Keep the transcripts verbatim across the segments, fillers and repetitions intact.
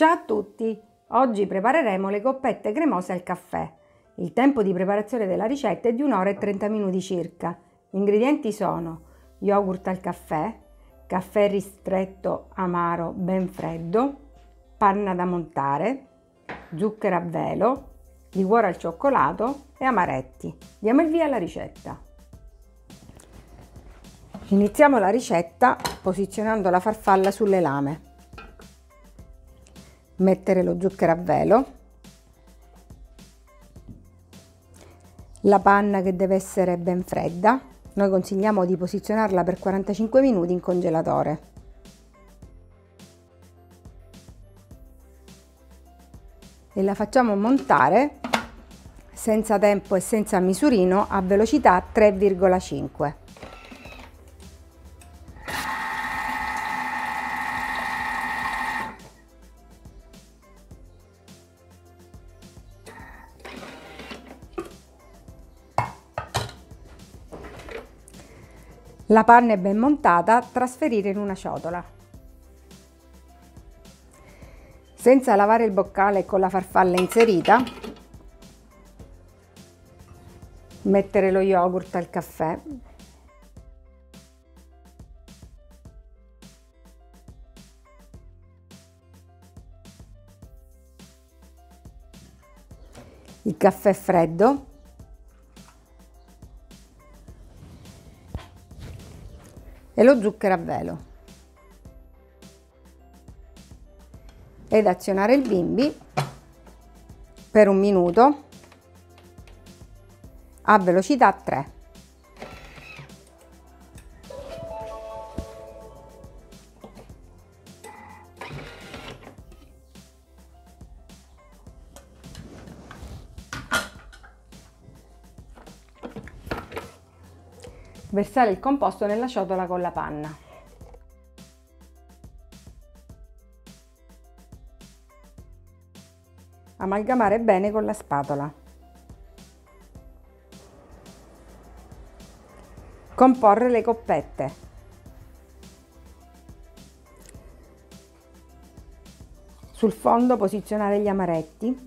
Ciao a tutti! Oggi prepareremo le coppette cremose al caffè. Il tempo di preparazione della ricetta è di un'ora e trenta minuti circa. Gli ingredienti sono yogurt al caffè, caffè ristretto amaro ben freddo, panna da montare, zucchero a velo, liquore al cioccolato e amaretti. Diamo il via alla ricetta. Iniziamo la ricetta posizionando la farfalla sulle lame. Mettere lo zucchero a velo, la panna che deve essere ben fredda. Noi consigliamo di posizionarla per quarantacinque minuti in congelatore. E la facciamo montare senza tempo e senza misurino a velocità tre virgola cinque. La panna è ben montata, trasferire in una ciotola. Senza lavare il boccale e con la farfalla inserita, mettere lo yogurt al caffè, il caffè freddo, e lo zucchero a velo, ed azionare il bimby per un minuto a velocità tre. Versare il composto nella ciotola con la panna. Amalgamare bene con la spatola. Comporre le coppette. Sul fondo posizionare gli amaretti.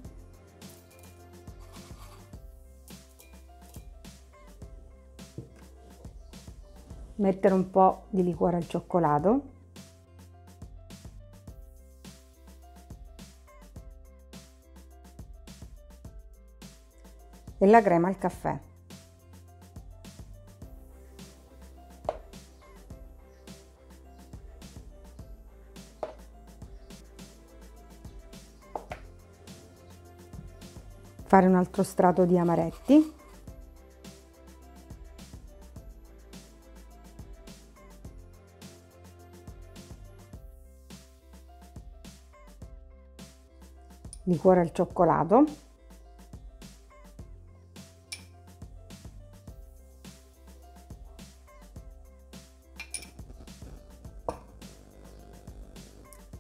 Mettere un po' di liquore al cioccolato, e la crema al caffè. Fare un altro strato di amaretti. Liquore al cioccolato,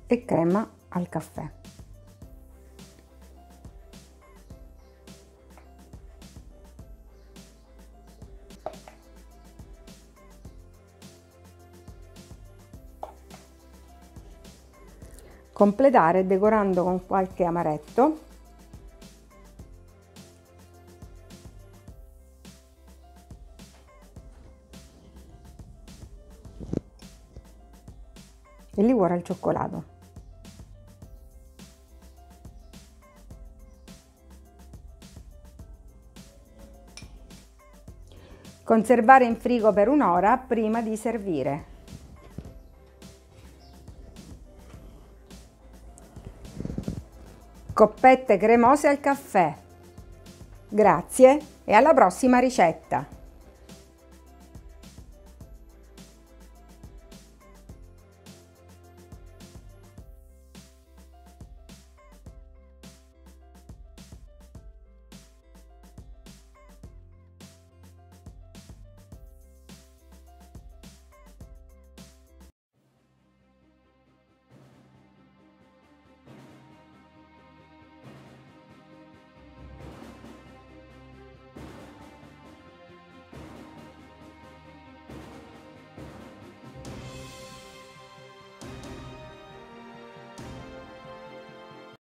e crema al caffè. Completare decorando con qualche amaretto e liquore al cioccolato. Conservare in frigo per un'ora prima di servire. Coppette cremose al caffè. Grazie e alla prossima ricetta!